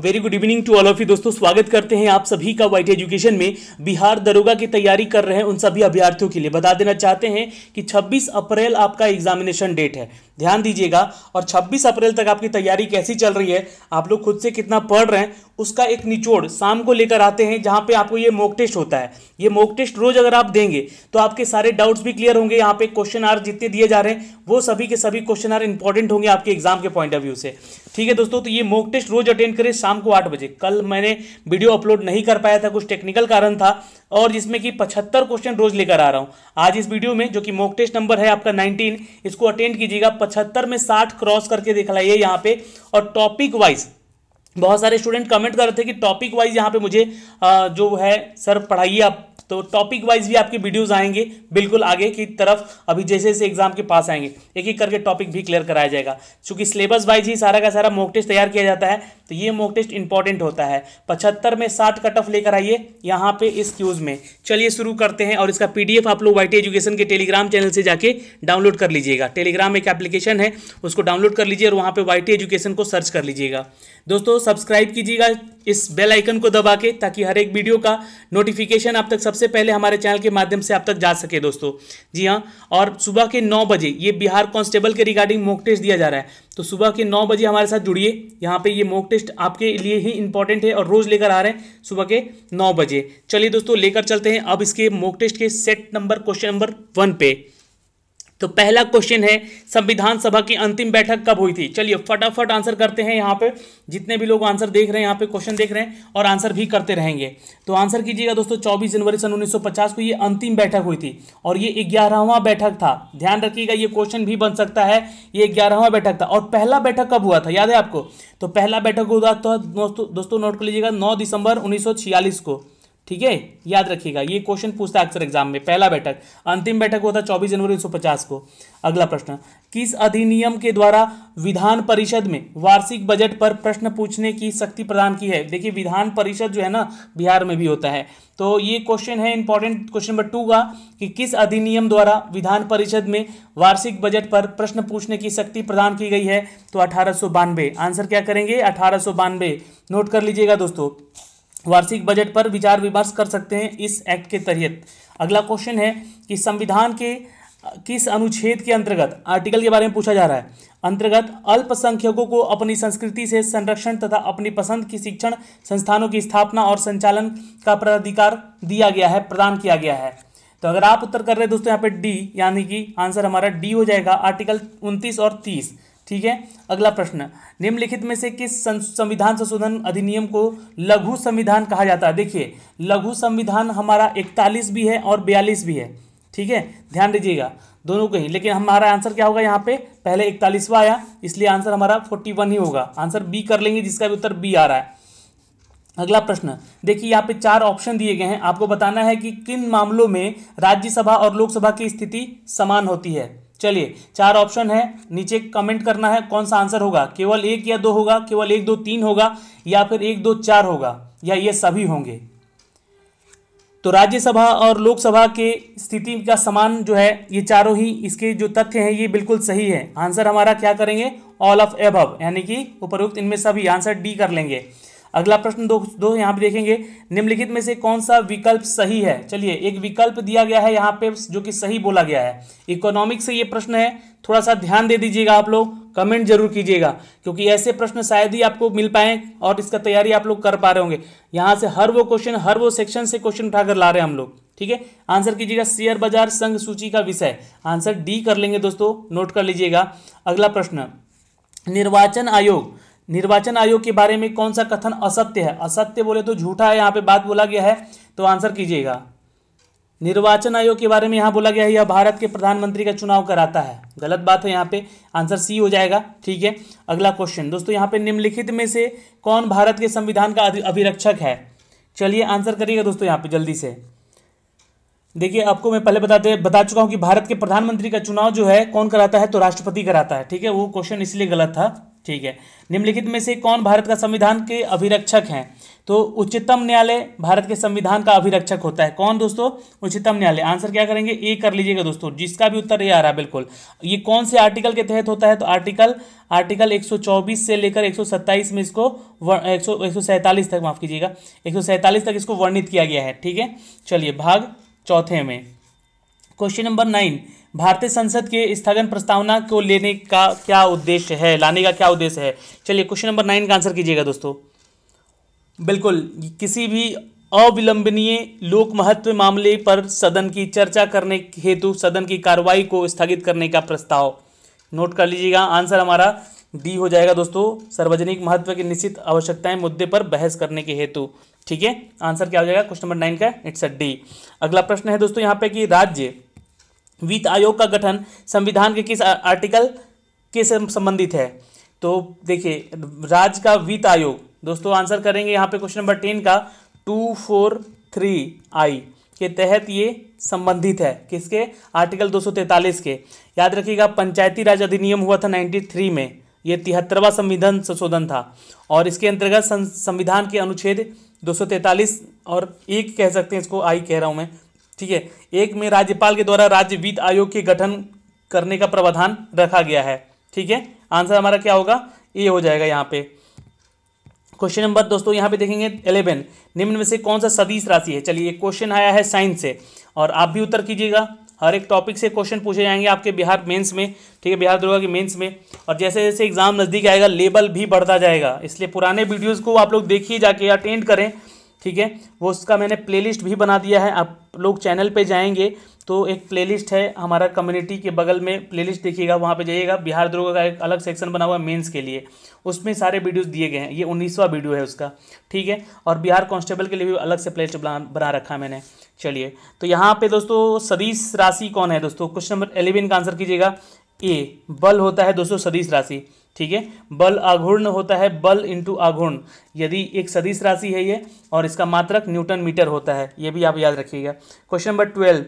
Very good evening to all of you दोस्तों, स्वागत करते हैं आप सभी का YT एजुकेशन में। बिहार दरोगा की तैयारी कर रहे हैं उन सभी अभ्यर्थियों के लिए बता देना चाहते हैं कि 26 अप्रैल आपका एग्जामिनेशन डेट है, ध्यान दीजिएगा। और 26 अप्रैल तक आपकी तैयारी कैसी चल रही है, आप लोग खुद से कितना पढ़ रहे हैं, उसका एक निचोड़ शाम को लेकर आते हैं जहाँ पे आपको ये मॉक टेस्ट होता है। ये मॉक टेस्ट रोज अगर आप देंगे तो आपके सारे डाउट्स भी क्लियर होंगे। यहाँ पे क्वेश्चन आर जितने दिए जा रहे हैं वो सभी के सभी क्वेश्चन आर इंपॉर्टेंट होंगे आपके एग्जाम के पॉइंट ऑफ व्यू से। ठीक है दोस्तों, तो ये मॉक टेस्ट रोज अटेंड करें शाम को 8 बजे। कल मैंने वीडियो अपलोड नहीं कर पाया था, कुछ टेक्निकल कारण था, और जिसमें कि 75 क्वेश्चन रोज लेकर आ रहा हूँ आज इस वीडियो में, जो कि मॉक टेस्ट नंबर है आपका 19। इसको अटेंड कीजिएगा, 75 में 60 क्रॉस करके देख लाइए यहाँ पे। और टॉपिक वाइज बहुत सारे स्टूडेंट कमेंट कर रहे थे कि टॉपिक वाइज यहाँ पे मुझे जो है सर पढ़ाइए आप, तो टॉपिक वाइज भी आपके वीडियोस आएंगे बिल्कुल आगे की तरफ। अभी जैसे जैसे एग्जाम के पास आएंगे एक एक करके टॉपिक भी क्लियर कराया जाएगा, क्योंकि सिलेबस वाइज ही सारा का सारा मॉक टेस्ट तैयार किया जाता है। तो ये मॉक टेस्ट इंपॉर्टेंट होता है। 75 में 60 कट ऑफ लेकर आइए यहाँ पे इस क्यूज में। चलिए शुरू करते हैं। और इसका PDF आप लोग YT एजुकेशन के टेलीग्राम चैनल से जाके डाउनलोड कर लीजिएगा। टेलीग्राम एक एप्लीकेशन है, उसको डाउनलोड कर लीजिए और वहाँ पर YT एजुकेशन को सर्च कर लीजिएगा। दोस्तों सब्सक्राइब कीजिएगा इस बेल आइकन को दबा के, ताकि हर एक वीडियो का नोटिफिकेशन आप तक सबसे पहले हमारे चैनल के माध्यम से आप तक जा सके दोस्तों। जी हाँ, और सुबह के 9 बजे ये बिहार कांस्टेबल के रिगार्डिंग मॉक टेस्ट दिया जा रहा है, तो सुबह के 9 बजे हमारे साथ जुड़िए। यहाँ पे ये मॉक टेस्ट आपके लिए ही इंपॉर्टेंट है और रोज़ लेकर आ रहे हैं सुबह के 9 बजे। चलिए दोस्तों लेकर चलते हैं अब इसके मॉक टेस्ट के सेट नंबर क्वेश्चन नंबर 1 पे। तो पहला क्वेश्चन है, संविधान सभा की अंतिम बैठक कब हुई थी। चलिए फटाफट आंसर करते हैं। यहाँ पे जितने भी लोग आंसर देख रहे हैं, यहाँ पे क्वेश्चन देख रहे हैं और आंसर भी करते रहेंगे। तो आंसर कीजिएगा दोस्तों, 24 जनवरी सन 1950 को ये अंतिम बैठक हुई थी और ये 11वां बैठक था। ध्यान रखिएगा, ये क्वेश्चन भी बन सकता है। ये 11वां बैठक था। और पहला बैठक कब हुआ था, याद है आपको? तो पहला बैठक हुआ था दोस्तों नोट कर लीजिएगा 9 दिसंबर 1946 को। ठीक है, याद रखिएगा, ये क्वेश्चन पूछता है अक्सर एग्जाम में। पहला बैठक, अंतिम बैठक हुआ था 24 जनवरी 1950 को। अगला प्रश्न, किस अधिनियम के द्वारा विधान परिषद में वार्षिक बजट पर प्रश्न पूछने की शक्ति प्रदान की है। देखिए विधान परिषद जो है ना बिहार में भी होता है, तो ये क्वेश्चन है इंपॉर्टेंट क्वेश्चन नंबर 2 का, कि किस अधिनियम द्वारा विधान परिषद में वार्षिक बजट पर प्रश्न पूछने की शक्ति प्रदान की गई है। तो 1892। आंसर क्या करेंगे, 1892। नोट कर लीजिएगा दोस्तों, वार्षिक बजट पर विचार विमर्श कर सकते हैं इस एक्ट के तहत। अगला क्वेश्चन है कि संविधान के किस अनुच्छेद के अंतर्गत, आर्टिकल के बारे में पूछा जा रहा है, अंतर्गत अल्पसंख्यकों को अपनी संस्कृति से संरक्षण तथा अपनी पसंद की शिक्षण संस्थानों की स्थापना और संचालन का प्राधिकार दिया गया है, प्रदान किया गया है। तो अगर आप उत्तर कर रहे हैं दोस्तों यहाँ पे डी, यानी कि आंसर हमारा डी हो जाएगा, आर्टिकल 29 और 30। ठीक है। अगला प्रश्न, निम्नलिखित में से किस संविधान संशोधन अधिनियम को लघु संविधान कहा जाता है। देखिए लघु संविधान हमारा 41 भी है और 42 भी है। ठीक है, ध्यान दीजिएगा दोनों को ही, लेकिन हमारा आंसर क्या होगा यहाँ पे, पहले 41वां आया इसलिए आंसर हमारा 41 ही होगा। आंसर बी कर लेंगे, जिसका भी उत्तर बी आ रहा है। अगला प्रश्न, देखिए यहाँ पे 4 ऑप्शन दिए गए हैं, आपको बताना है कि किन मामलों में राज्यसभा और लोकसभा की स्थिति समान होती है। चलिए 4 ऑप्शन है, नीचे कमेंट करना है कौन सा आंसर होगा, केवल 1 या 2 होगा, केवल 1, 2, 3 होगा, या फिर 1, 2, 4 होगा, या ये सभी होंगे। तो राज्यसभा और लोकसभा के स्थिति का समान जो है, ये चारों ही इसके जो तथ्य हैं ये बिल्कुल सही है। आंसर हमारा क्या करेंगे, ऑल ऑफ एबव, यानी कि उपरोक्त इनमें सभी। आंसर डी कर लेंगे। अगला प्रश्न दो यहाँ पे देखेंगे, निम्नलिखित में से कौन सा विकल्प सही है। चलिए एक विकल्प दिया गया है यहाँ पे जो कि सही बोला गया है, इकोनॉमिक्स से ये प्रश्न है, थोड़ा सा ध्यान दे दीजिएगा आप लोग, कमेंट जरूर कीजिएगा, क्योंकि ऐसे प्रश्न शायद ही आपको मिल पाए और इसका तैयारी आप लोग कर पा रहे होंगे। यहाँ से हर वो क्वेश्चन, हर वो सेक्शन से क्वेश्चन उठाकर ला रहे हैं हम लोग। ठीक है, आंसर कीजिएगा, शेयर बाजार संघ सूची का विषय, आंसर डी कर लेंगे दोस्तों, नोट कर लीजिएगा। अगला प्रश्न, निर्वाचन आयोग के बारे में कौन सा कथन असत्य है। असत्य बोले तो झूठा है यहाँ पे बात बोला गया है, तो आंसर कीजिएगा। निर्वाचन आयोग के बारे में यहाँ बोला गया है यह भारत के प्रधानमंत्री का चुनाव कराता है, गलत बात है यहाँ पे, आंसर सी हो जाएगा। ठीक है। अगला क्वेश्चन दोस्तों यहाँ पे, निम्नलिखित में से कौन भारत के संविधान का अभिरक्षक है। चलिए आंसर करिएगा दोस्तों यहाँ पे जल्दी से। देखिए आपको मैं पहले बता चुका हूँ कि भारत के प्रधानमंत्री का चुनाव जो है कौन कराता है, तो राष्ट्रपति कराता है। ठीक है, वो क्वेश्चन इसलिए गलत था। ठीक है। निम्नलिखित में से कौन भारत का संविधान के अभिरक्षक हैं? तो उच्चतम न्यायालय भारत के संविधान का अभिरक्षक होता है। कौन दोस्तों? उच्चतम न्यायालय। आंसर क्या करेंगे? ए कर लीजिएगा दोस्तों, जिसका भी उत्तर ये आ रहा है बिल्कुल। ये कौन से आर्टिकल के तहत होता है? तो आर्टिकल 124 से लेकर 127 में इसको 147 तक, माफ कीजिएगा, 147 तक इसको वर्णित किया गया है। ठीक है, चलिए भाग चौथे में क्वेश्चन नंबर 9, भारतीय संसद के स्थगन प्रस्तावना को लेने का क्या उद्देश्य है, लाने का क्या उद्देश्य है? चलिए क्वेश्चन नंबर 9 का आंसर कीजिएगा दोस्तों। बिल्कुल, किसी भी अविलंबनीय लोक महत्व मामले पर सदन की चर्चा करने हेतु सदन की कार्रवाई को स्थगित करने का प्रस्ताव। नोट कर लीजिएगा, आंसर हमारा डी हो जाएगा दोस्तों, सार्वजनिक महत्व की निश्चित आवश्यकताएं मुद्दे पर बहस करने के हेतु। ठीक है, आंसर क्या हो जाएगा क्वेश्चन नंबर 9 का? It's a D. अगला प्रश्न है दोस्तों यहाँ पे कि राज्य वित्त आयोग का गठन संविधान के किस आर्टिकल के संबंधित है? तो देखिए, राज्य का वित्त आयोग दोस्तों, आंसर करेंगे यहाँ पे क्वेश्चन नंबर 10 का 243I के तहत ये संबंधित है। किसके? आर्टिकल 243 के। याद रखिएगा, पंचायती राज अधिनियम हुआ था 93 में, ये 73वां संविधान संशोधन था और इसके अंतर्गत संविधान के अनुच्छेद 243 और 1 कह सकते हैं, इसको 1 कह रहा हूँ मैं, ठीक है, 1 में राज्यपाल के द्वारा राज्य वित्त आयोग के गठन करने का प्रावधान रखा गया है। ठीक है, आंसर हमारा क्या होगा? ये हो जाएगा यहाँ पे। क्वेश्चन नंबर दोस्तों यहाँ पे देखेंगे 11, निम्न में से कौन सा सदिश राशि है? चलिए, ये क्वेश्चन आया है साइंस से और आप भी उत्तर कीजिएगा। हर एक टॉपिक से क्वेश्चन पूछे जाएंगे आपके बिहार मेंस में, ठीक है, बिहार दरोगा के मेंस में, और जैसे जैसे एग्जाम नज़दीक आएगा लेवल भी बढ़ता जाएगा, इसलिए पुराने वीडियोज़ को आप लोग देखिए, जाके अटेंड करें। ठीक है, वो उसका मैंने प्लेलिस्ट भी बना दिया है, आप लोग चैनल पे जाएंगे तो एक प्लेलिस्ट है हमारा कम्युनिटी के बगल में, प्लेलिस्ट देखिएगा, वहाँ पे जाइएगा, बिहार दरोगा का एक अलग सेक्शन बना हुआ है मेंस के लिए, उसमें सारे वीडियोस दिए गए हैं। ये 19वां वीडियो है उसका, ठीक है, और बिहार कांस्टेबल के लिए भी अलग से प्लेलिस्ट बना रखा है मैंने। चलिए, तो यहाँ पर दोस्तों सदिश राशि कौन है दोस्तों? क्वेश्चन नंबर 11 का आंसर कीजिएगा। ए बल होता है दोस्तों सदिश राशि, ठीक है, बल आघूर्ण होता है, बल इंटू आघूर्ण, यदि एक सदिश राशि है ये, और इसका मात्रक न्यूटन मीटर होता है, ये भी आप याद रखिएगा। क्वेश्चन नंबर 12,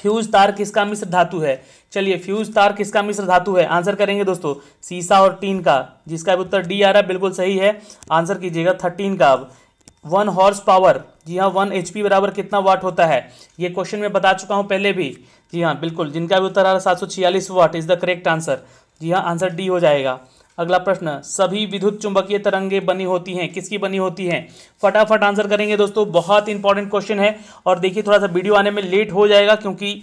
फ्यूज तार किसका मिश्र धातु है? चलिए, फ्यूज तार किसका मिश्र धातु है? आंसर करेंगे दोस्तों सीसा और टीन का, जिसका उत्तर डी आ रहा है, बिल्कुल सही है, आंसर कीजिएगा 13 का। अब 1 हॉर्स पावर, जी हाँ, 1 HP बराबर कितना वाट होता है? ये क्वेश्चन मैं बता चुका हूँ पहले भी, जी हाँ बिल्कुल, जिनका भी उत्तर आ रहा है 746 watt is the correct answer, जी हाँ, आंसर डी हो जाएगा। अगला प्रश्न, सभी विद्युत चुंबकीय तरंगें बनी होती हैं, किसकी बनी होती हैं? फटाफट आंसर करेंगे दोस्तों, बहुत इंपॉर्टेंट क्वेश्चन है, और देखिए थोड़ा सा वीडियो आने में लेट हो जाएगा क्योंकि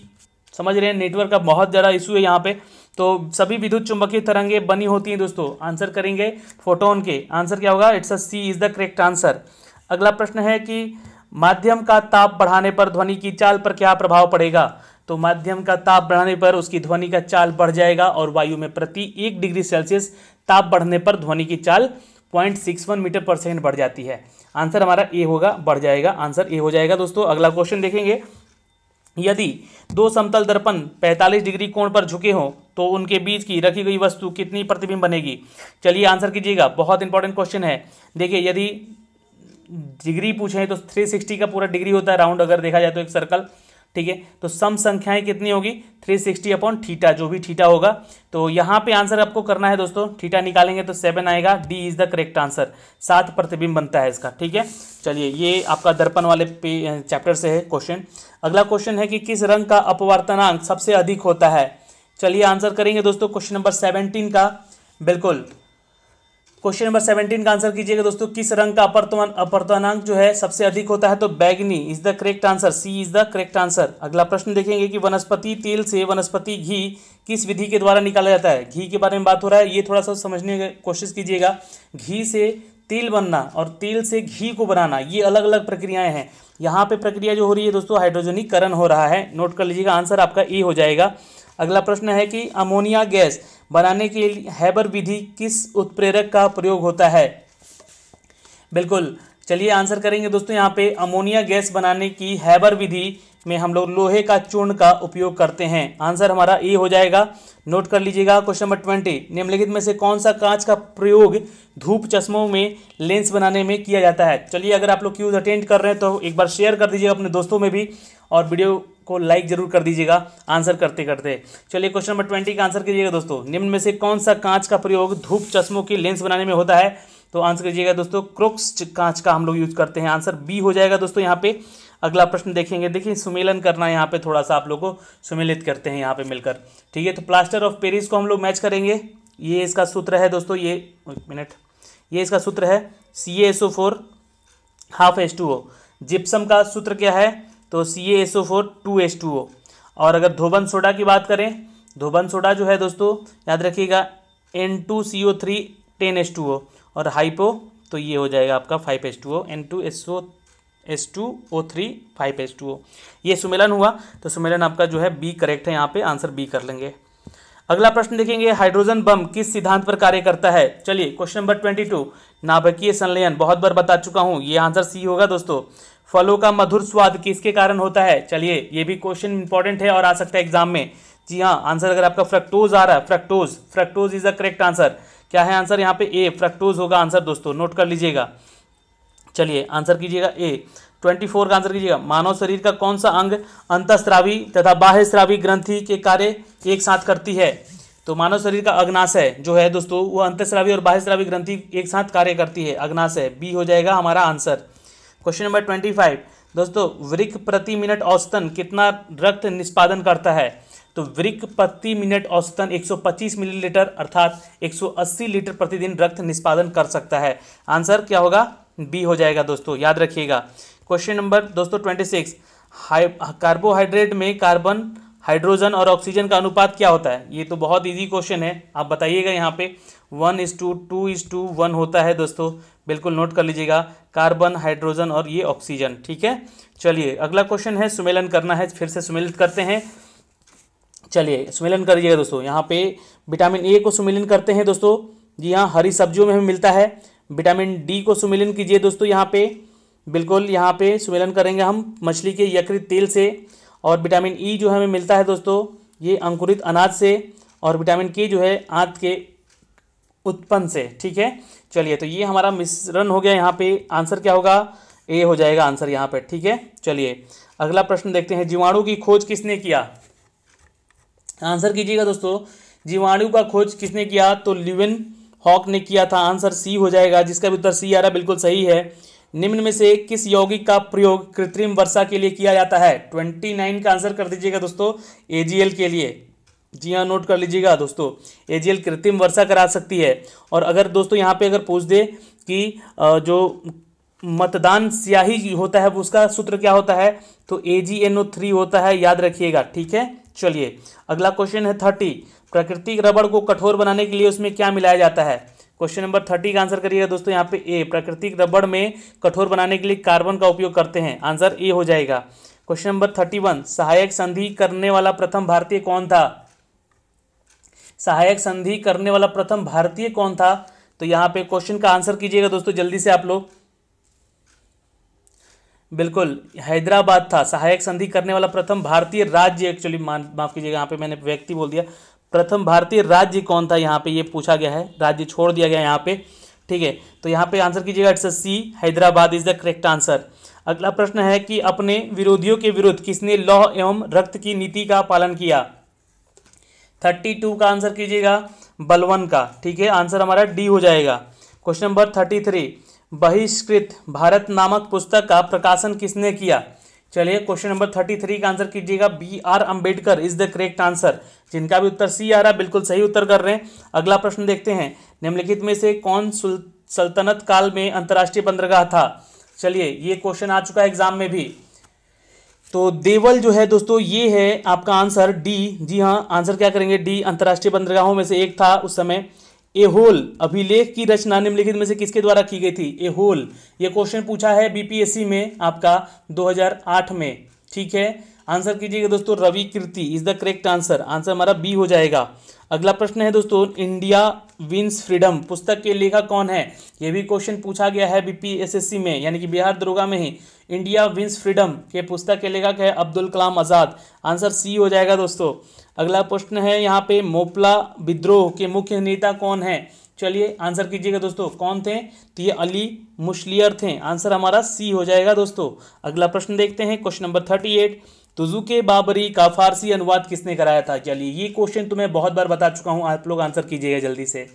समझ रहे हैं नेटवर्क का बहुत ज़्यादा इशू है यहाँ पे। तो सभी विद्युत चुंबकीय तरंगें बनी होती हैं दोस्तों, आंसर करेंगे फोटोन के, आंसर क्या होगा? It's a C is the correct answer. अगला प्रश्न है कि माध्यम का ताप बढ़ाने पर ध्वनि की चाल पर क्या प्रभाव पड़ेगा? तो माध्यम का ताप बढ़ाने पर उसकी ध्वनि का चाल बढ़ जाएगा, और वायु में प्रति 1 डिग्री सेल्सियस ताप बढ़ने पर ध्वनि की चाल 0.61 मीटर/सेकंड बढ़ जाती है। आंसर हमारा ए होगा, बढ़ जाएगा, आंसर ए हो जाएगा दोस्तों। अगला क्वेश्चन देखेंगे, यदि 2 समतल दर्पण 45 डिग्री कोण पर झुके हों तो उनके बीच की रखी गई वस्तु कितनी प्रतिबिंब बनेगी? चलिए, आंसर कीजिएगा, बहुत इंपॉर्टेंट क्वेश्चन है। देखिए, यदि डिग्री पूछें तो 360 का पूरा डिग्री होता है, राउंड अगर देखा जाए तो एक सर्कल, ठीक है, तो सम संख्याएं कितनी होगी? 360/थीटा, जो भी थीटा होगा। तो यहाँ पे आंसर आपको करना है दोस्तों, थीटा निकालेंगे तो 7 आएगा, D is the correct answer, 7 प्रतिबिंब बनता है इसका। ठीक है, चलिए, ये आपका दर्पण वाले चैप्टर से है क्वेश्चन। अगला क्वेश्चन है कि किस रंग का अपवर्तनांक सबसे अधिक होता है? चलिए, आंसर करेंगे दोस्तों क्वेश्चन नंबर 17 का, बिल्कुल, क्वेश्चन नंबर 17 का आंसर कीजिएगा दोस्तों, किस रंग का अपवर्तनांक जो है सबसे अधिक होता है? तो बैगनी is the correct answer, C is the correct answer. अगला प्रश्न देखेंगे कि वनस्पति तेल से वनस्पति घी किस विधि के द्वारा निकाला जाता है? घी के बारे में बात हो रहा है, ये थोड़ा सा समझने की कोशिश कीजिएगा। घी से तेल बनना और तेल से घी को बनाना, ये अलग अलग प्रक्रियाएँ हैं। यहाँ पर प्रक्रिया जो हो रही है दोस्तों, हाइड्रोजनीकरण हो रहा है, नोट कर लीजिएगा, आंसर आपका ए हो जाएगा। अगला प्रश्न है कि अमोनिया गैस बनाने के लिए हैबर विधि किस उत्प्रेरक का प्रयोग होता है? बिल्कुल, चलिए, आंसर करेंगे दोस्तों यहाँ पे, अमोनिया गैस बनाने की हैबर विधि में हम लोग लोहे का चूर्ण का उपयोग करते हैं, आंसर हमारा ए हो जाएगा। नोट कर लीजिएगा क्वेश्चन नंबर 20, निम्नलिखित में से कौन सा कांच का प्रयोग धूप चश्मों में लेंस बनाने में किया जाता है? चलिए, अगर आप लोग क्यूज अटेंड कर रहे हैं तो एक बार शेयर कर दीजिएगा अपने दोस्तों में भी, और वीडियो को लाइक जरूर कर दीजिएगा आंसर करते करते। चलिए क्वेश्चन नंबर 20 का आंसर कीजिएगा दोस्तों। निम्न में से कौन सा कांच का प्रयोग धूप चश्मों की लेंस बनाने में होता है? तो आंसर कीजिएगा दोस्तों, क्रोक्स कांच का हम लोग यूज करते हैं। आंसर बी हो जाएगा दोस्तों। यहाँ पे अगला प्रश्न देखेंगे। देखिए सुमेलन करना है यहाँ पे, थोड़ा सा आप लोग को सुमेलित करते हैं यहाँ पे मिलकर, ठीक है। तो प्लास्टर ऑफ पेरिस को हम लोग मैच करेंगे, ये इसका सूत्र है दोस्तों, ये एक मिनट, ये इसका सूत्र है CaSO4 ½ H2O। जिप्सम का सूत्र क्या है? तो CaSO4 2H2O। और अगर धोबन सोडा की बात करें, धोबन सोडा जो है दोस्तों याद रखिएगा N2CO3 10H2O। और हाइपो तो ये हो जाएगा आपका 5H2O, N2S2O3 5H2O। ये सुमेलन हुआ, तो सुमेलन आपका जो है बी करेक्ट है, यहाँ पे आंसर बी कर लेंगे। अगला प्रश्न देखेंगे, हाइड्रोजन बम किस सिद्धांत पर कार्य करता है? चलिए क्वेश्चन नंबर 22, नाभिकीय संलयन, बहुत बार बता चुका हूँ, ये आंसर सी होगा दोस्तों। फलों का मधुर स्वाद किसके कारण होता है? चलिए ये भी क्वेश्चन इंपॉर्टेंट है और आ सकता है एग्जाम में। जी हाँ, आंसर अगर आपका फ्रक्टोज आ रहा है, fructose, fructose is the correct answer. क्या है आंसर यहाँ पे? ए, फ्रक्टोज होगा आंसर दोस्तों, नोट कर लीजिएगा। चलिए आंसर कीजिएगा ए। 24 का आंसर कीजिएगा, मानव शरीर का कौन सा अंग अंतःस्रावी तथा बाह्यस्रावी ग्रंथि के कार्य एक साथ करती है? तो मानव शरीर का अग्नाशय जो है दोस्तों, वह अंतःस्रावी और बाह्यस्रावी ग्रंथि एक साथ कार्य करती है, अग्नाशय। बी हो जाएगा हमारा आंसर। क्वेश्चन नंबर 25 दोस्तों, वृक्क प्रति मिनट औसतन कितना रक्त निष्पादन करता है? तो वृक्क प्रति मिनट औसतन 125 मिलीलीटर अर्थात 180 लीटर प्रतिदिन रक्त निष्पादन कर सकता है। आंसर क्या होगा? बी हो जाएगा दोस्तों, याद रखिएगा। क्वेश्चन नंबर दोस्तों 26, कार्बोहाइड्रेट में कार्बन, हाइड्रोजन और ऑक्सीजन का अनुपात क्या होता है? ये तो बहुत इजी क्वेश्चन है, आप बताइएगा। यहाँ पे 1:2, 2:1 होता है दोस्तों, बिल्कुल नोट कर लीजिएगा। कार्बन, हाइड्रोजन और ये ऑक्सीजन, ठीक है। चलिए अगला क्वेश्चन है, सुमेलन करना है, फिर से सुमेलित करते हैं। चलिए सुमेलन करिएगा दोस्तों। यहाँ पे विटामिन ए को सुमेलन करते हैं दोस्तों, जी हाँ, हरी सब्जियों में हमें मिलता है। विटामिन डी को सुमेलन कीजिए दोस्तों, यहाँ पे बिल्कुल, यहाँ पे सुमेलन करेंगे हम मछली के यकृत तेल से। और विटामिन ई जो हमें मिलता है दोस्तों, ये अंकुरित अनाज से। और विटामिन के जो है आंत के उत्पन्न से, ठीक है। चलिए तो ये हमारा मिश्रण हो गया। यहाँ पे आंसर क्या होगा? ए हो जाएगा आंसर यहाँ पे, ठीक है। चलिए अगला प्रश्न देखते हैं, जीवाणु की खोज किसने किया? आंसर कीजिएगा दोस्तों, जीवाणु का खोज किसने किया? तो ल्यूवेनहॉक ने किया था। आंसर सी हो जाएगा, जिसका भी उत्तर सी आ रहा है, बिल्कुल सही है। निम्न में से किस यौगिक का प्रयोग कृत्रिम वर्षा के लिए किया जाता है? 29 का आंसर कर दीजिएगा दोस्तों, AGL के लिए। जी हाँ, नोट कर लीजिएगा दोस्तों, AGL कृत्रिम वर्षा करा सकती है। और अगर दोस्तों यहाँ पे अगर पूछ दे कि जो मतदान स्याही होता है उसका सूत्र क्या होता है, तो AgNO3 होता है, याद रखिएगा, ठीक है। चलिए अगला क्वेश्चन है 30, प्राकृतिक रबड़ को कठोर बनाने के लिए उसमें क्या मिलाया जाता है? क्वेश्चन नंबर 30 का आंसर करिएगा दोस्तों, यहाँ पे ए, प्राकृतिक रबड़ में कठोर बनाने के लिए कार्बन का उपयोग करते हैं। आंसर ए हो जाएगा। क्वेश्चन नंबर 31, सहायक संधि करने वाला प्रथम भारतीय कौन था? सहायक संधि करने वाला प्रथम भारतीय कौन था? तो यहाँ पे क्वेश्चन का आंसर कीजिएगा दोस्तों जल्दी से आप लोग, बिल्कुल हैदराबाद था। सहायक संधि करने वाला प्रथम भारतीय राज्य, एक्चुअली माफ कीजिएगा यहाँ पे मैंने व्यक्ति बोल दिया, प्रथम भारतीय राज्य कौन था यहाँ पे ये पूछा गया है, राज्य छोड़ दिया गया यहाँ पे, ठीक है। तो यहाँ पे आंसर कीजिएगा it's C, Hyderabad is the correct answer. अगला प्रश्न है कि अपने विरोधियों के विरुद्ध किसने लौह एवं रक्त की नीति का पालन किया? 32 का आंसर कीजिएगा, बलवन का, ठीक है। आंसर हमारा डी हो जाएगा। क्वेश्चन नंबर 33, बहिष्कृत भारत नामक पुस्तक का प्रकाशन किसने किया? चलिए क्वेश्चन नंबर 33 का आंसर कीजिएगा, BR Ambedkar is the correct answer, जिनका भी उत्तर सी आ रहा है, बिल्कुल सही उत्तर कर रहे हैं। अगला प्रश्न देखते हैं, निम्नलिखित में से कौन सल्तनत काल में अंतर्राष्ट्रीय बंदरगाह था? चलिए ये क्वेश्चन आ चुका है एग्जाम में भी, तो देवल जो है दोस्तों ये है आपका आंसर डी। जी हाँ, आंसर क्या करेंगे? डी, अंतर्राष्ट्रीय बंदरगाहों में से एक था उस समय। एहोल अभिलेख की रचना निम्नलिखित में से किसके द्वारा की गई थी? एहोल, ये क्वेश्चन पूछा है BPSC में आपका 2008 में, ठीक है। आंसर कीजिएगा दोस्तों, Ravi Kirti is the correct answer, answer हमारा बी हो जाएगा। अगला प्रश्न है दोस्तों, इंडिया विंस फ्रीडम पुस्तक के लेखक कौन है? ये भी क्वेश्चन पूछा गया है BPSC में, यानी कि बिहार दरोगा में ही। इंडिया विंस फ्रीडम के पुस्तक के लेखक है अब्दुल कलाम आज़ाद, आंसर सी हो जाएगा दोस्तों। अगला प्रश्न है यहाँ पे, मोपला विद्रोह के मुख्य नेता कौन है? चलिए आंसर कीजिएगा दोस्तों, कौन थे? T अली मुस्लियर थे, आंसर हमारा सी हो जाएगा दोस्तों। अगला प्रश्न देखते हैं, क्वेश्चन नंबर 38, तुजुके बाबरी का फारसी अनुवाद किसने कराया था? चलिए ये क्वेश्चन तो मैं बहुत बार बता चुका हूँ, आप लोग आंसर कीजिएगा जल्दी से।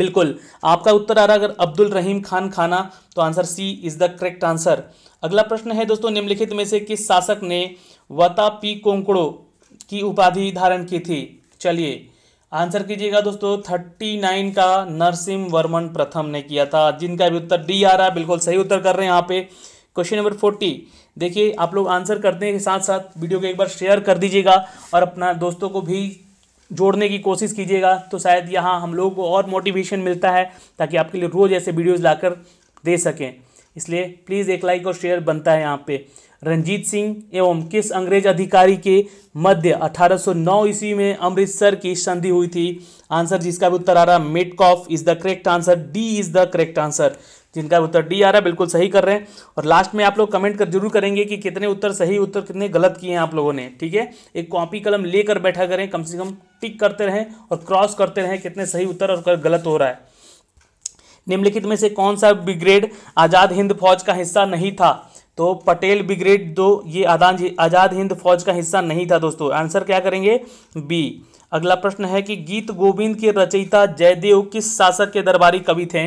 बिल्कुल आपका उत्तर आ रहा अगर अब्दुल रहीम खान खाना, तो answer C is the correct answer. अगला प्रश्न है दोस्तों, निम्नलिखित में से किस शासक ने वता पी कोंकड़ो की उपाधि धारण की थी? चलिए आंसर कीजिएगा दोस्तों, 39 का नरसिंह वर्मन प्रथम ने किया था, जिनका भी उत्तर डी आ रहा है, बिल्कुल सही उत्तर कर रहे हैं यहाँ पे। क्वेश्चन नंबर 40, देखिए आप लोग आंसर करने के साथ साथ वीडियो को एक बार शेयर कर दीजिएगा और अपना दोस्तों को भी जोड़ने की कोशिश कीजिएगा, तो शायद यहाँ हम लोगों को और मोटिवेशन मिलता है ताकि आपके लिए रोज़ ऐसे वीडियोज़ ला कर दे सकें, इसलिए प्लीज़ एक लाइक और शेयर बनता है यहाँ पे। रंजीत सिंह एवं किस अंग्रेज अधिकारी के मध्य 1809 ईस्वी में अमृतसर की संधि हुई थी? आंसर जिसका भी उत्तर आ रहा Metcalfe is the correct answer, D is the correct answer, जिनका उत्तर डी आ रहा है, बिल्कुल सही कर रहे हैं। और लास्ट में आप लोग कमेंट कर जरूर करेंगे कि कितने उत्तर सही, उत्तर कितने गलत किए हैं आप लोगों ने, ठीक है? एक कॉपी कलम लेकर बैठा करें, कम से कम टिक करते रहें और क्रॉस करते रहें कितने सही उत्तर और गलत हो रहा है। निम्नलिखित में से कौन सा ब्रिगेड आज़ाद हिंद फौज का हिस्सा नहीं था? तो पटेल ब्रिगेड, दो ये आज़ाद हिंद फौज का हिस्सा नहीं था दोस्तों, आंसर क्या करेंगे? बी। अगला प्रश्न है कि गीत गोविंद के रचयिता जयदेव किस शासक के दरबारी कवि थे?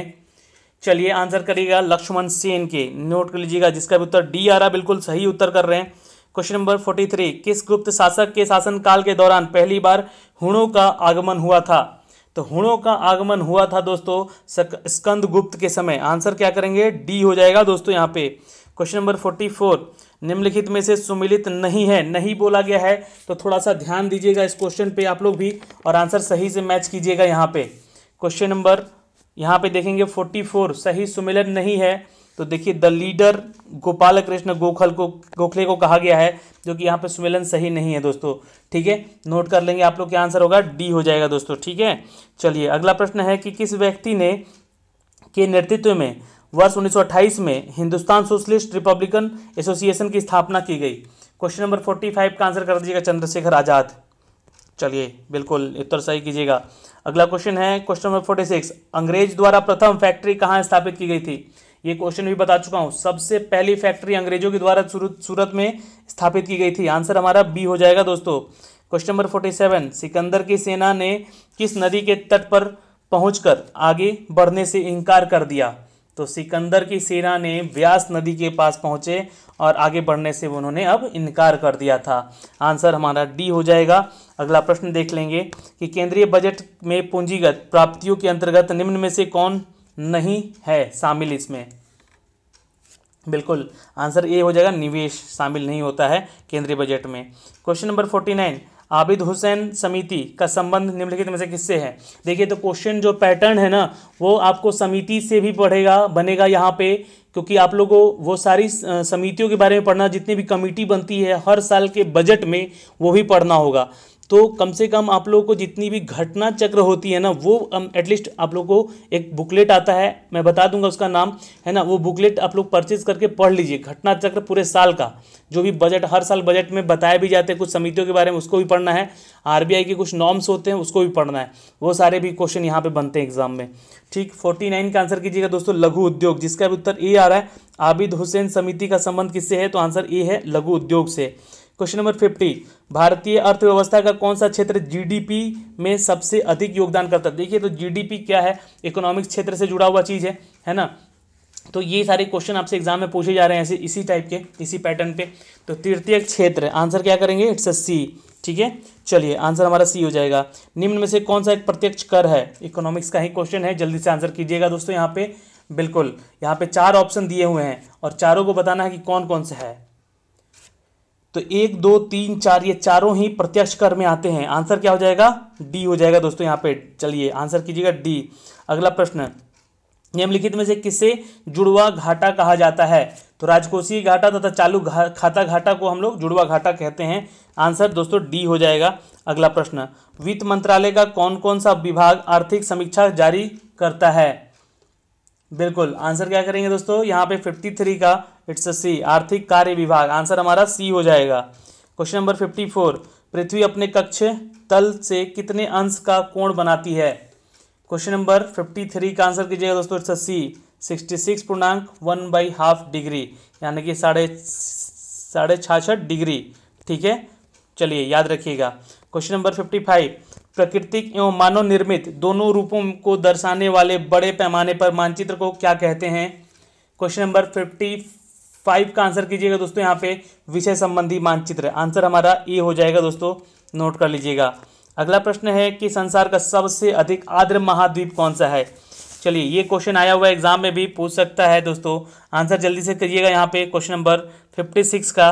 चलिए आंसर करिएगा लक्ष्मण सेन के, नोट कर लीजिएगा, जिसका भी उत्तर डी आ रहा, बिल्कुल सही उत्तर कर रहे हैं। क्वेश्चन नंबर 43, किस गुप्त शासक के शासनकाल के दौरान पहली बार हुणों का आगमन हुआ था? तो हुणों का आगमन हुआ था दोस्तों स्कंद गुप्त के समय, आंसर क्या करेंगे? डी हो जाएगा दोस्तों यहाँ पे। क्वेश्चन नंबर 44, निम्नलिखित में से सुमिलित नहीं है, नहीं बोला गया है तो थोड़ा सा ध्यान दीजिएगा इस क्वेश्चन पे आप लोग भी और आंसर सही से मैच कीजिएगा यहाँ पे। क्वेश्चन नंबर यहाँ पे देखेंगे 44, सही सुमिलन नहीं है, तो देखिए द लीडर गोपाल कृष्ण गोखले को कहा गया है, जो कि यहाँ पे सुमेलन सही नहीं है दोस्तों, ठीक है? नोट कर लेंगे आप लोग, क्या आंसर होगा? डी हो जाएगा दोस्तों, ठीक है? चलिए अगला प्रश्न है कि किस व्यक्ति ने के नेतृत्व में वर्ष 1928 में हिंदुस्तान सोशलिस्ट रिपब्लिकन एसोसिएशन की स्थापना की गई? क्वेश्चन नंबर 45 का आंसर कर दीजिएगा चंद्रशेखर आज़ाद, चलिए बिल्कुल उत्तर सही कीजिएगा। अगला क्वेश्चन है क्वेश्चन नंबर 46, अंग्रेज द्वारा प्रथम फैक्ट्री कहाँ स्थापित की गई थी? ये क्वेश्चन भी बता चुका हूँ, सबसे पहली फैक्ट्री अंग्रेजों के द्वारा सूरत में स्थापित की गई थी, आंसर हमारा बी हो जाएगा दोस्तों। क्वेश्चन नंबर 47, सिकंदर की सेना ने किस नदी के तट पर पहुंचकर आगे बढ़ने से इनकार कर दिया? तो सिकंदर की सेना ने व्यास नदी के पास पहुंचे और आगे बढ़ने से उन्होंने अब इनकार कर दिया था, आंसर हमारा डी हो जाएगा। अगला प्रश्न देख लेंगे कि केंद्रीय बजट में पूंजीगत प्राप्तियों के अंतर्गत निम्न में से कौन नहीं है शामिल इसमें? बिल्कुल आंसर ए हो जाएगा, निवेश शामिल नहीं होता है केंद्रीय बजट में। क्वेश्चन नंबर 49, आबिद हुसैन समिति का संबंध निम्नलिखित में से किससे है? देखिए तो क्वेश्चन जो पैटर्न है ना, वो आपको समिति से भी पढ़ेगा बनेगा यहाँ पे, क्योंकि आप लोगों को वो सारी समितियों के बारे में पढ़ना, जितनी भी कमेटी बनती है हर साल के बजट में वो भी पढ़ना होगा, तो कम से कम आप लोगों को जितनी भी घटना चक्र होती है ना, वो एटलीस्ट आप लोगों को एक बुकलेट आता है, मैं बता दूंगा उसका नाम है ना, वो बुकलेट आप लोग परचेज करके पढ़ लीजिए। घटना चक्र पूरे साल का जो भी बजट, हर साल बजट में बताए भी जाते हैं कुछ समितियों के बारे में, उसको भी पढ़ना है। आरबीआई के कुछ नॉर्म्स होते हैं उसको भी पढ़ना है, वो सारे भी क्वेश्चन यहाँ पर बनते हैं एग्जाम में, ठीक। 49 का आंसर कीजिएगा दोस्तों लघु उद्योग, जिसका भी उत्तर ए आ रहा है। आबिद हुसैन समिति का संबंध किससे है? तो आंसर ए है, लघु उद्योग से। क्वेश्चन नंबर 50, भारतीय अर्थव्यवस्था का कौन सा क्षेत्र जीडीपी में सबसे अधिक योगदान करता है? देखिए तो जीडीपी क्या है, इकोनॉमिक्स क्षेत्र से जुड़ा हुआ चीज़ है ना, तो ये सारे क्वेश्चन आपसे एग्जाम में पूछे जा रहे हैं ऐसे, इसी टाइप के, इसी पैटर्न पे। तो तृतीय क्षेत्र, आंसर क्या करेंगे? इट्स अ सी, ठीक है? चलिए आंसर हमारा सी हो जाएगा। निम्न में से कौन सा एक प्रत्यक्ष कर है? इकोनॉमिक्स का ही क्वेश्चन है, जल्दी से आंसर कीजिएगा दोस्तों यहाँ पे। बिल्कुल यहाँ पे 4 ऑप्शन दिए हुए हैं और चारों को बताना है कि कौन कौन सा है, तो 1, 2, 3, 4 ये चारों ही प्रत्यक्ष कर में आते हैं, आंसर क्या हो जाएगा? डी हो जाएगा दोस्तों यहाँ पे, चलिए आंसर कीजिएगा डी। अगला प्रश्न, निम्नलिखित में से किसे जुड़वा घाटा कहा जाता है? तो राजकोषीय घाटा तथा चालू खाता घाटा को हम लोग जुड़वा घाटा कहते हैं, आंसर दोस्तों डी हो जाएगा। अगला प्रश्न, वित्त मंत्रालय का कौन कौन सा विभाग आर्थिक समीक्षा जारी करता है? बिल्कुल आंसर क्या करेंगे दोस्तों यहाँ पे 53 का, इट्स सी, आर्थिक कार्य विभाग, आंसर हमारा सी हो जाएगा। क्वेश्चन नंबर 54, पृथ्वी अपने कक्ष तल से कितने अंश का कोण बनाती है? क्वेश्चन नंबर 53 का आंसर कीजिएगा दोस्तों, इट्स सी, 66.1/2 डिग्री, यानी कि साढ़े 6.66 डिग्री। ठीक है, चलिए याद रखिएगा। क्वेश्चन नंबर 55, प्राकृतिक एवं मानव निर्मित दोनों रूपों को दर्शाने वाले बड़े पैमाने पर मानचित्र को क्या कहते हैं? क्वेश्चन नंबर 55 का आंसर कीजिएगा दोस्तों, यहाँ पे विषय संबंधी मानचित्र, आंसर हमारा ये हो जाएगा दोस्तों, नोट कर लीजिएगा। अगला प्रश्न है कि संसार का सबसे अधिक आर्द्र महाद्वीप कौन सा है? चलिए ये क्वेश्चन आया हुआ एग्जाम में भी पूछ सकता है दोस्तों, आंसर जल्दी से करिएगा। यहाँ पे क्वेश्चन नंबर 56 का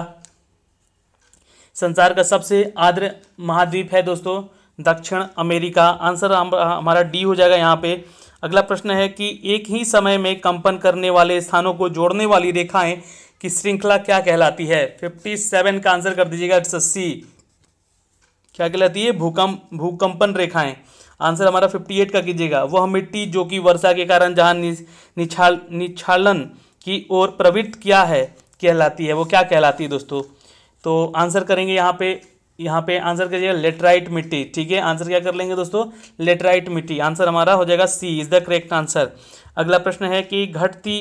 संसार का सबसे आर्द्र महाद्वीप है दोस्तों दक्षिण अमेरिका, आंसर हमारा डी हो जाएगा यहाँ पे। अगला प्रश्न है कि एक ही समय में कंपन करने वाले स्थानों को जोड़ने वाली रेखाएं की श्रृंखला क्या कहलाती है? 57 का आंसर कर दीजिएगा सी, क्या कहलाती है? भूकंपन रेखाएं, आंसर हमारा 58 का कीजिएगा। वह मिट्टी जो कि वर्षा के कारण जहाँ निछालन की ओर प्रवृत्त किया है कहलाती है, वो क्या कहलाती है दोस्तों? तो आंसर करेंगे यहाँ पे आंसर करिएगा लेटराइट मिट्टी। ठीक है, आंसर क्या कर लेंगे दोस्तों? लेटराइट मिट्टी, आंसर हमारा हो जाएगा C is the correct answer. अगला प्रश्न है कि घटती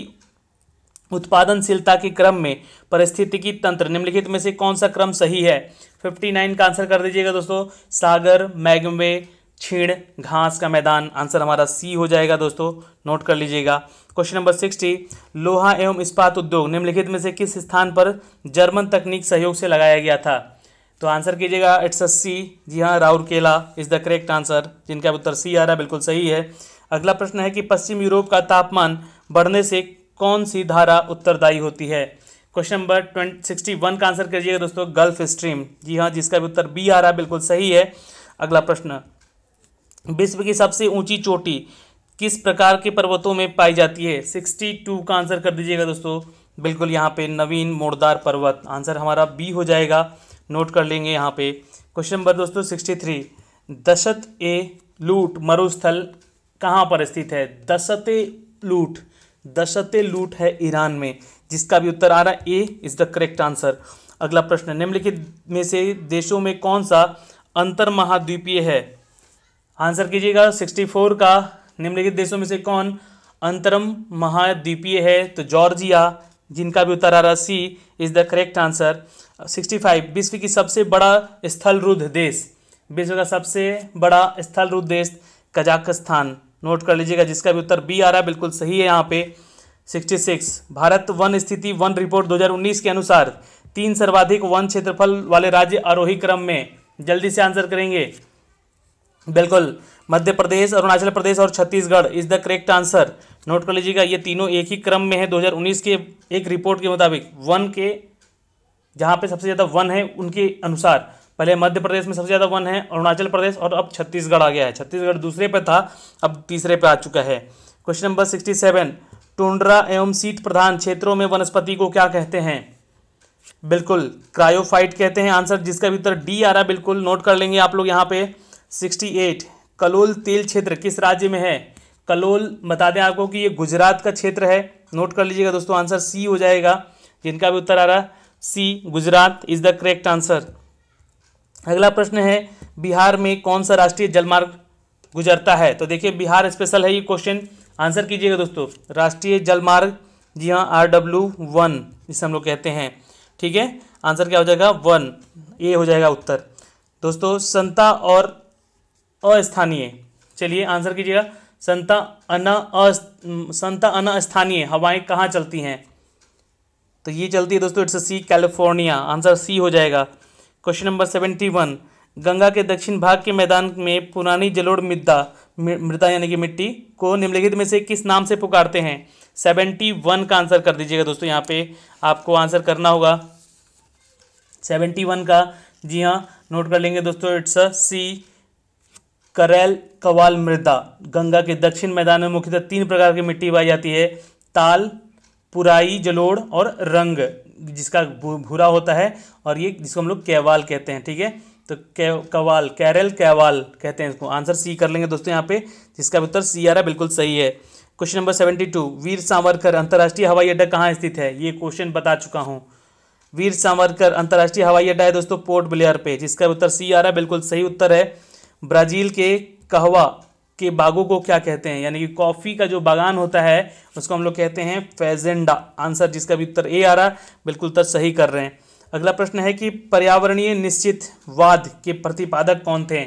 उत्पादनशीलता के क्रम में पारिस्थितिकी तंत्र निम्नलिखित में से कौन सा क्रम सही है? 59 का आंसर कर दीजिएगा दोस्तों, सागर, मैगमे, छीण, घास का मैदान, आंसर हमारा सी हो जाएगा दोस्तों, नोट कर लीजिएगा। क्वेश्चन नंबर 60, लोहा एवं इस्पात उद्योग निम्नलिखित में से किस स्थान पर जर्मन तकनीक सहयोग से लगाया गया था? तो आंसर कीजिएगा इट्स सी, जी हाँ, Rourkela is the correct answer, जिनका उत्तर सी आ रहा है, बिल्कुल सही है। अगला प्रश्न है कि पश्चिम यूरोप का तापमान बढ़ने से कौन सी धारा उत्तरदायी होती है? क्वेश्चन नंबर 61 का आंसर करिएगा दोस्तों गल्फ स्ट्रीम, जी हाँ, जिसका उत्तर बी आ रहा है, बिल्कुल सही है। अगला प्रश्न, विश्व की सबसे ऊंची चोटी किस प्रकार के पर्वतों में पाई जाती है? 62 का आंसर कर दीजिएगा दोस्तों, बिल्कुल यहाँ पे नवीन मोड़दार पर्वत, आंसर हमारा बी हो जाएगा, नोट कर लेंगे यहाँ पे। क्वेश्चन नंबर दोस्तों 63, दशत-ए-लूट मरुस्थल कहाँ पर स्थित है? दशत-ए-लूट है ईरान में, जिसका भी उत्तर आ रहा है A is the correct answer. अगला प्रश्न, निम्नलिखित में से देशों में कौन सा अंतर महाद्वीपीय है? आंसर कीजिएगा 64 का, निम्नलिखित देशों में से कौन अंतरम महाद्वीपीय है? तो जॉर्जिया, जिनका भी उत्तर आ रहा C is the correct answer. 65, विश्व की सबसे बड़ा स्थलरुद्ध देश, विश्व का सबसे बड़ा स्थलरुद्ध देश कजाकिस्तान, नोट कर लीजिएगा, जिसका भी उत्तर बी आ रहा है, बिल्कुल सही है यहाँ पे। 66, भारत वन स्थिति वन रिपोर्ट 2019 के अनुसार 3 सर्वाधिक वन क्षेत्रफल वाले राज्य आरोही क्रम में, जल्दी से आंसर करेंगे, बिल्कुल मध्य प्रदेश, अरुणाचल प्रदेश और Chhattisgarh is the correct answer, note कर लीजिएगा। ये तीनों एक ही क्रम में है 2019 के एक रिपोर्ट के मुताबिक, वन के जहाँ पे सबसे ज़्यादा वन है उनके अनुसार, पहले मध्य प्रदेश में सबसे ज़्यादा वन है, अरुणाचल प्रदेश, और अब छत्तीसगढ़ आ गया है, छत्तीसगढ़ दूसरे पे था, अब तीसरे पे आ चुका है। क्वेश्चन नंबर 67, टुंड्रा एवं शीत प्रधान क्षेत्रों में वनस्पति को क्या कहते हैं? बिल्कुल क्रायोफाइट कहते हैं, आंसर जिसका भी उत्तर डी आ रहा है, बिल्कुल नोट कर लेंगे आप लोग यहाँ पे। 68, कलोल तेल क्षेत्र किस राज्य में है? कलोल बता दें आपको कि ये गुजरात का क्षेत्र है, नोट कर लीजिएगा दोस्तों, आंसर सी हो जाएगा, जिनका भी उत्तर आ रहा है C, Gujarat is the correct answer. अगला प्रश्न है, बिहार में कौन सा राष्ट्रीय जलमार्ग गुजरता है? तो देखिए बिहार स्पेशल है ये क्वेश्चन, आंसर कीजिएगा दोस्तों, राष्ट्रीय जलमार्ग, जी हाँ, RW-1 जिसे हम लोग कहते हैं। ठीक है, आंसर क्या हो जाएगा? 1, ये हो जाएगा उत्तर दोस्तों। संता और अस्थानीय, चलिए आंसर कीजिएगा, संता अना स्थानीय हवाएं कहाँ चलती हैं? तो ये चलती है दोस्तों it's C, California, answer C हो जाएगा। क्वेश्चन नंबर 71, गंगा के दक्षिण भाग के मैदान में पुरानी जलोढ़ मृदा यानी कि मिट्टी को निम्नलिखित में से किस नाम से पुकारते हैं? 71 का आंसर कर दीजिएगा दोस्तों, यहाँ पे आपको आंसर करना होगा 71 का, जी हाँ, नोट कर लेंगे दोस्तों, इट्स सी, कवाल मृदा। गंगा के दक्षिण मैदान में मुख्यतः 3 प्रकार की मिट्टी पाई जाती है, ताल, पुराई, जलोढ़ और रंग, जिसका भूरा होता है, और ये जिसको हम लोग कैवाल कहते हैं। ठीक है, तो कैवाल कहते हैं इसको, आंसर सी कर लेंगे दोस्तों यहाँ पे, जिसका उत्तर सी आ रहा है, बिल्कुल सही है। क्वेश्चन नंबर 72, वीर सावरकर अंतर्राष्ट्रीय हवाई अड्डा कहाँ स्थित है? ये क्वेश्चन बता चुका हूँ, वीर सावरकर अंतर्राष्ट्रीय हवाई अड्डा है दोस्तों पोर्ट ब्लेयर पे, जिसका उत्तर सी आ रहा है, बिल्कुल सही उत्तर है। ब्राज़ील के कहवा के बागों को क्या कहते हैं? यानी कि कॉफ़ी का जो बागान होता है उसको हम लोग कहते हैं फैजेंडा, आंसर जिसका भी उत्तर ए आ रहा, बिल्कुल उत्तर सही कर रहे हैं। अगला प्रश्न है कि पर्यावरणीय निश्चितवाद के प्रतिपादक कौन थे?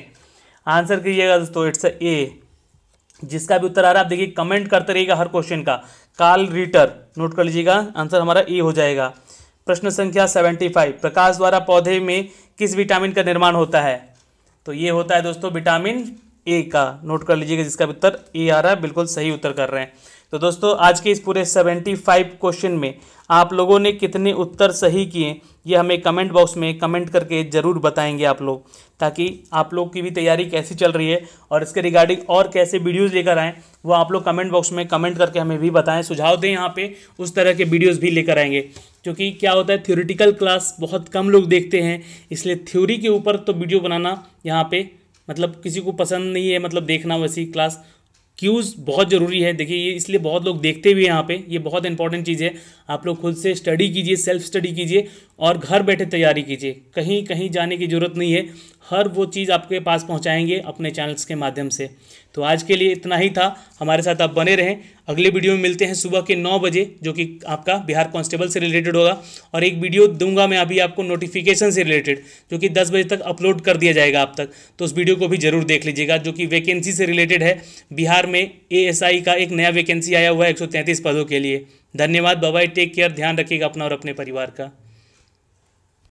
आंसर करिएगा दोस्तों, इट्स ए। जिसका भी उत्तर आ रहा है आप देखिए कमेंट करते रहिएगा हर क्वेश्चन का। कार्ल रीटर नोट कर लीजिएगा, आंसर हमारा ए हो जाएगा। प्रश्न संख्या 75, प्रकाश द्वारा पौधे में किस विटामिन का निर्माण होता है? तो ये होता है दोस्तों विटामिन ए का, नोट कर लीजिएगा। जिसका उत्तर ए आ रहा है बिल्कुल सही उत्तर कर रहे हैं। तो दोस्तों आज के इस पूरे 75 क्वेश्चन में आप लोगों ने कितने उत्तर सही किए ये हमें कमेंट बॉक्स में कमेंट करके ज़रूर बताएंगे आप लोग, ताकि आप लोग की भी तैयारी कैसी चल रही है और इसके रिगार्डिंग और कैसे वीडियोज़ लेकर आएँ वो आप लोग कमेंट बॉक्स में कमेंट करके हमें भी बताएं, सुझाव दें। यहाँ पे उस तरह के वीडियोस भी लेकर आएंगे, क्योंकि क्या होता है थ्योरेटिकल क्लास बहुत कम लोग देखते हैं, इसलिए थ्योरी के ऊपर तो वीडियो बनाना यहाँ पे मतलब किसी को पसंद नहीं है, मतलब देखना वैसी क्लास। क्यूज़ बहुत ज़रूरी है, देखिए ये इसलिए बहुत लोग देखते भी हैं यहाँ पे, ये बहुत इंपॉर्टेंट चीज़ है। आप लोग खुद से स्टडी कीजिए, सेल्फ स्टडी कीजिए और घर बैठे तैयारी कीजिए। कहीं कहीं जाने की ज़रूरत नहीं है, हर वो चीज़ आपके पास पहुँचाएंगे अपने चैनल्स के माध्यम से। तो आज के लिए इतना ही था, हमारे साथ आप बने रहें। अगले वीडियो में मिलते हैं सुबह के 9 बजे, जो कि आपका बिहार कांस्टेबल से रिलेटेड होगा, और एक वीडियो दूंगा मैं अभी आपको नोटिफिकेशन से रिलेटेड, जो कि 10 बजे तक अपलोड कर दिया जाएगा आप तक। तो उस वीडियो को भी ज़रूर देख लीजिएगा, जो कि वैकेंसी से रिलेटेड है। बिहार में एएसआई का एक नया वैकेंसी आया हुआ है 133 पदों के लिए। धन्यवाद, बाय बाय, टेक केयर, ध्यान रखिएगा अपना और अपने परिवार का।